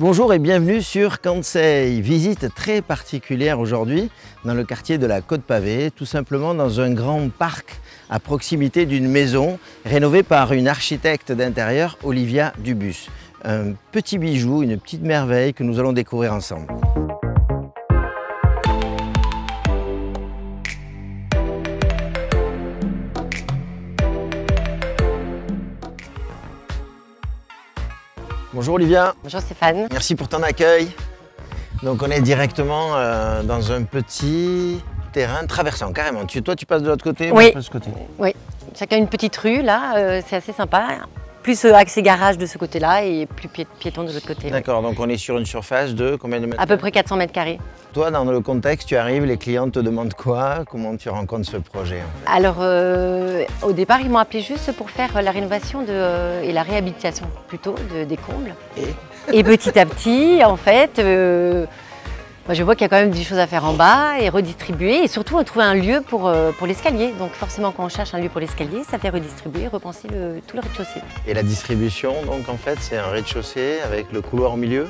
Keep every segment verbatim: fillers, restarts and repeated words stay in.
Bonjour et bienvenue sur Kansei. Visite très particulière aujourd'hui dans le quartier de la Côte-Pavée, tout simplement dans un grand parc à proximité d'une maison rénovée par une architecte d'intérieur, Olivia Dubus. Un petit bijou, une petite merveille que nous allons découvrir ensemble. Bonjour Olivia. Bonjour Stéphane. Merci pour ton accueil. Donc on est directement euh, dans un petit terrain traversant, carrément. Tu, toi tu passes de l'autre côté, oui. Moi je passe de ce côté. Oui, chacun une petite rue là, euh, c'est assez sympa. Plus euh, accès garage de ce côté-là et plus pié piéton de l'autre côté. D'accord, ouais. Donc on est sur une surface de combien de mètres? À peu près quatre cents mètres carrés. Toi, dans le contexte, tu arrives, les clients te demandent quoi? Comment tu rencontres ce projet en fait? Alors, euh, au départ, ils m'ont appelé juste pour faire la rénovation de, euh, et la réhabilitation plutôt de, des combles. Et, et petit à petit, en fait, euh, moi, je vois qu'il y a quand même des choses à faire en bas et redistribuer. Et surtout, on trouve un lieu pour, euh, pour l'escalier. Donc forcément, quand on cherche un lieu pour l'escalier, ça fait redistribuer, repenser le, tout le rez-de-chaussée. Et la distribution, donc en fait, c'est un rez-de-chaussée avec le couloir au milieu?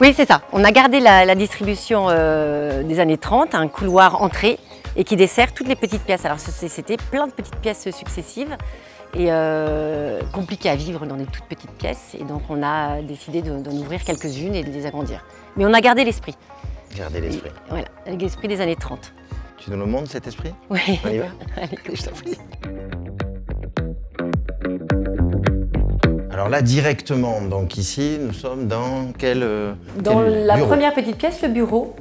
Oui, c'est ça. On a gardé la, la distribution euh, des années trente, un couloir entrée et qui dessert toutes les petites pièces. Alors c'était plein de petites pièces successives et euh, compliquées à vivre dans des toutes petites pièces. Et donc on a décidé d'en de, ouvrir quelques-unes et de les agrandir. Mais on a gardé l'esprit. Gardez l'esprit. Voilà, l'esprit des années trente. Tu nous le montres cet esprit? Oui. On y va? Allez. Je t'en prie. Alors là, directement, donc ici, nous sommes dans quel euh, Dans quel la bureau? Première petite pièce, le bureau,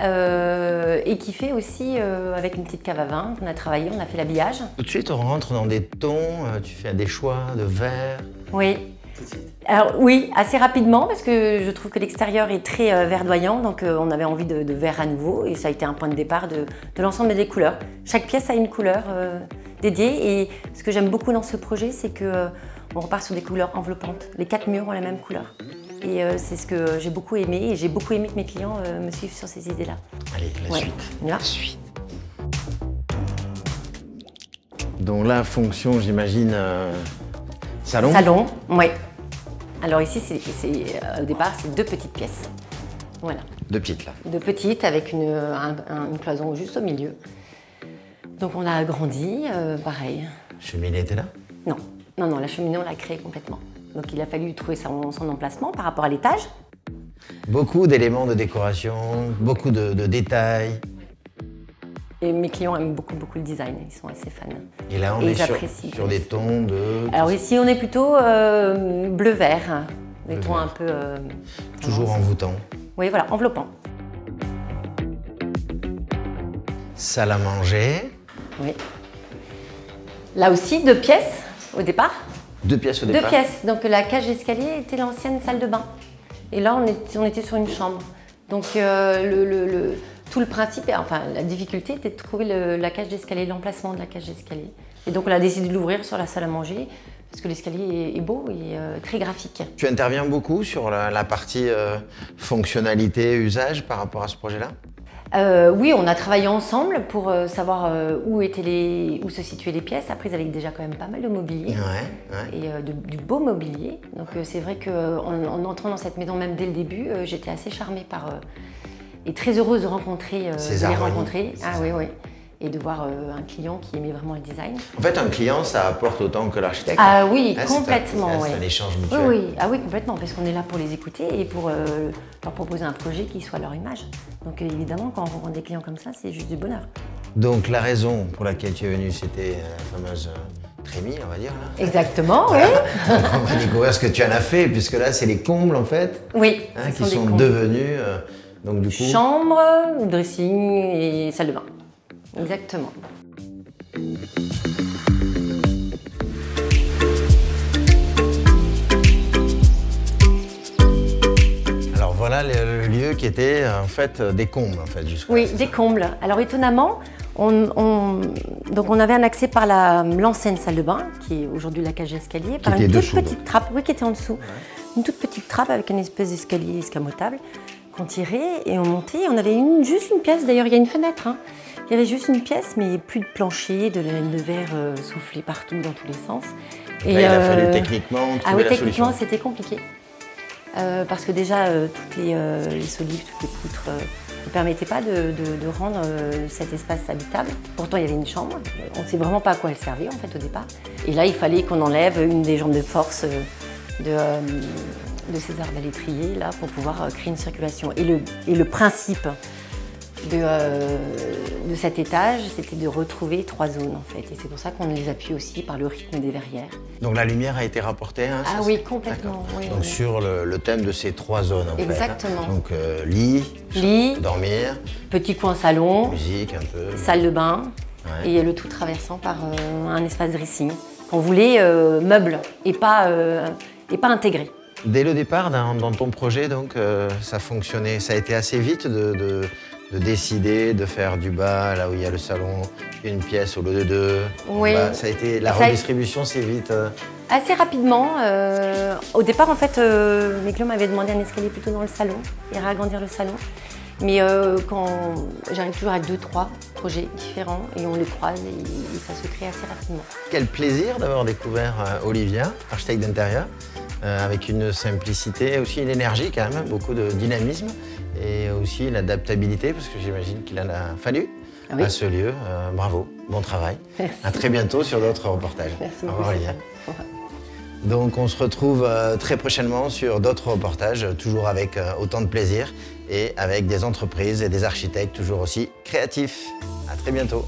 euh, et qui fait aussi euh, avec une petite cave à vin. On a travaillé, on a fait l'habillage. Tout de suite, on rentre dans des tons, euh, tu fais des choix de verre. Oui. Tout de suite. Alors oui, assez rapidement, parce que je trouve que l'extérieur est très euh, verdoyant, donc euh, on avait envie de, de verre à nouveau, et ça a été un point de départ de, de l'ensemble des couleurs. Chaque pièce a une couleur euh, dédiée, et ce que j'aime beaucoup dans ce projet, c'est que euh, on repart sur des couleurs enveloppantes. Les quatre murs ont la même couleur. Et euh, c'est ce que j'ai beaucoup aimé. Et j'ai beaucoup aimé que mes clients euh, me suivent sur ces idées-là. Allez, la ouais. suite. Là. La suite. Donc là, fonction, j'imagine, euh, salon. Salon, oui. Alors ici, c'est, c'est, euh, au départ, c'est deux petites pièces. Voilà. Deux petites, là. Deux petites avec une, un, un, une cloison juste au milieu. Donc on a agrandi, euh, pareil. Cheminée était là? Non. Non, non, la cheminée, on l'a créée complètement. Donc il a fallu trouver son, son emplacement par rapport à l'étage. Beaucoup d'éléments de décoration, beaucoup de, de détails. Et mes clients aiment beaucoup, beaucoup le design, ils sont assez fans. Et là, on Et est sur, sur des tons de... Alors ici, on est plutôt euh, bleu-vert, des bleu tons vert. un peu... Euh, Toujours envoûtants. Oui, voilà, enveloppants. Salle à manger. Oui. Là aussi, deux pièces. Au départ. Deux pièces au départ. Deux pièces. Donc la cage d'escalier était l'ancienne salle de bain. Et là, on, est, on était sur une chambre. Donc euh, le, le, le, tout le principe, enfin la difficulté était de trouver le, la cage d'escalier, l'emplacement de la cage d'escalier. Et donc on a décidé de l'ouvrir sur la salle à manger parce que l'escalier est, est beau et euh, très graphique. Tu interviens beaucoup sur la, la partie euh, fonctionnalité, usage par rapport à ce projet-là? Euh, oui, on a travaillé ensemble pour euh, savoir euh, où, étaient les, où se situaient les pièces. Après, ils avaient déjà quand même pas mal de mobilier, ouais, ouais. et euh, de, du beau mobilier. Donc euh, c'est vrai qu'en en entrant dans cette maison, même dès le début, euh, j'étais assez charmée par, euh, et très heureuse de, rencontrer, euh, de les rencontrer. Ah oui, oui. Et de voir euh, un client qui aimait vraiment le design. En fait, un client, ça apporte autant que l'architecte. Ah oui, ah, complètement. C'est un, ouais. un échange mutuel. Oui, oui. Ah oui, complètement, parce qu'on est là pour les écouter et pour euh, leur proposer un projet qui soit leur image. Donc évidemment, quand on rencontre des clients comme ça, c'est juste du bonheur. Donc la raison pour laquelle tu es venu, c'était la fameuse euh, trémie, on va dire. Là. Exactement, oui. Donc, on va découvrir ce que tu en as fait, puisque là, c'est les combles, en fait, oui, hein, qui sont, sont devenus euh, donc, du coup... chambre, dressing et salle de bain. Exactement. Alors voilà le, le lieu qui était en fait des combles en fait jusqu'à Oui, là, des ça. combles. Alors étonnamment, on, on, donc on avait un accès par l'ancienne la, salle de bain qui est aujourd'hui la cage d'escalier, par une toute dessous, petite donc. trappe, oui qui était en dessous, ouais. une toute petite trappe avec une espèce d'escalier escamotable qu'on tirait et on montait. On avait une, juste une pièce. D'ailleurs, il y a une fenêtre. Hein. Il y avait juste une pièce, mais plus de plancher, de, de verre euh, soufflé partout dans tous les sens. Et, et là, il a fallu euh... techniquement trouver ah, oui, la techniquement, solution. Techniquement, c'était compliqué. euh, parce que déjà, euh, toutes les, euh, les solives, toutes les poutres euh, ne permettaient pas de, de, de rendre euh, cet espace habitable. Pourtant, il y avait une chambre. On ne sait vraiment pas à quoi elle servait, en fait, au départ. Et là, il fallait qu'on enlève une des jambes de force euh, de... Euh, de ces arbalétriers là pour pouvoir créer une circulation. Et le, et le principe de, euh, de cet étage, c'était de retrouver trois zones en fait. Et c'est pour ça qu'on les appuie aussi par le rythme des verrières. Donc la lumière a été rapportée hein, ah ça, oui, complètement. Oui, donc oui. Sur le, le thème de ces trois zones en exactement. Fait. Hein. Donc euh, lit, lit, dormir, petit coin salon, musique un peu, salle de bain ouais. Et le tout traversant par euh, un espace dressing. On voulait euh, meuble et pas, euh, et pas intégré. Dès le départ, dans, dans ton projet, donc, euh, ça fonctionnait. Ça a été assez vite de, de, de décider de faire du bas, là où il y a le salon, une pièce au lieu de deux. Oui. Bas, ça a été, la ça redistribution, c'est vite. Euh... Assez rapidement. Euh, au départ, en fait, euh, mes clients m'avaient demandé un escalier plutôt dans le salon et réagrandir le salon. Mais euh, quand j'arrive toujours à deux, trois projets différents et on les croise et, et ça se crée assez rapidement. Quel plaisir d'avoir découvert euh, Olivia, architecte d'intérieur. Euh, avec une simplicité, aussi une énergie quand même, beaucoup de dynamisme et aussi l'adaptabilité parce que j'imagine qu'il en a fallu ah oui. À ce lieu. Euh, bravo, bon travail. Merci. À très bientôt sur d'autres reportages. Merci beaucoup. Au revoir, Olivia. Donc on se retrouve euh, très prochainement sur d'autres reportages, toujours avec euh, autant de plaisir et avec des entreprises et des architectes toujours aussi créatifs. À très bientôt.